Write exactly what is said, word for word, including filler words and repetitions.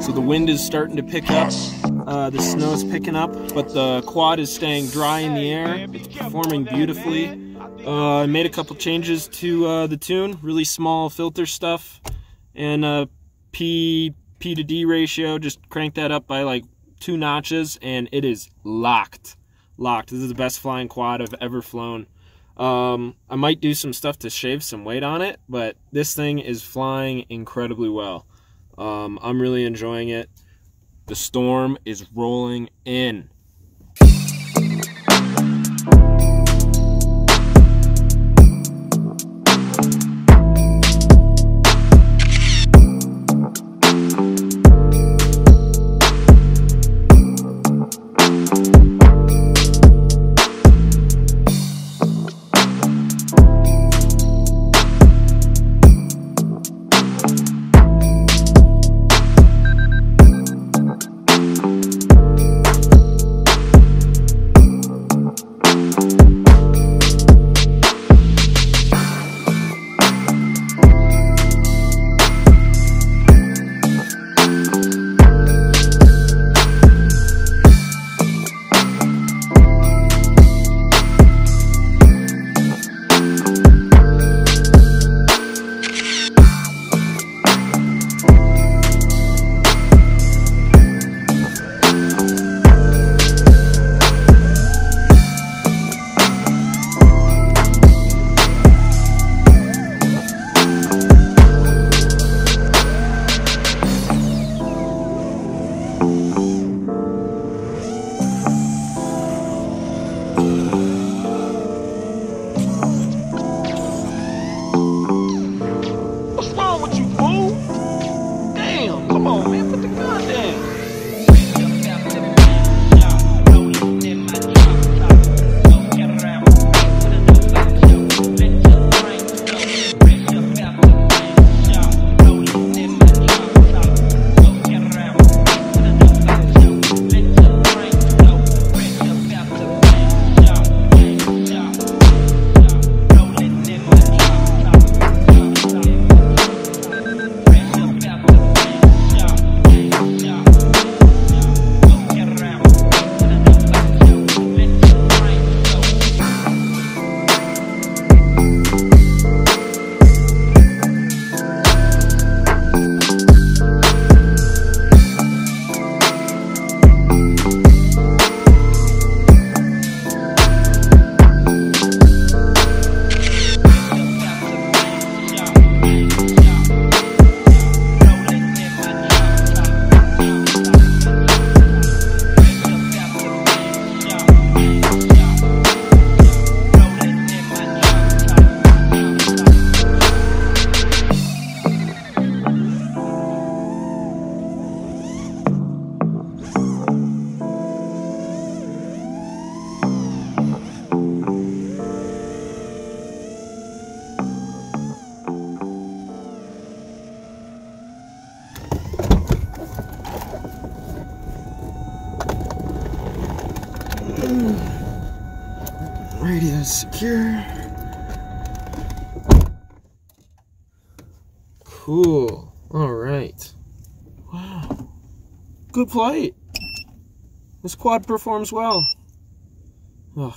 So the wind is starting to pick up, uh, the snow is picking up, but the quad is staying dry in the air. It's performing beautifully. Uh, I made a couple changes to uh, the tune, really small filter stuff, and uh, P, P to D ratio, just crank that up by like two notches, and it is locked. Locked. This is the best flying quad I've ever flown. Um, I might do some stuff to shave some weight on it, but this thing is flying incredibly well. Um, I'm really enjoying it. The storm is rolling in. Radio secure. Cool. All right. Wow. Good flight. This quad performs well. Ugh.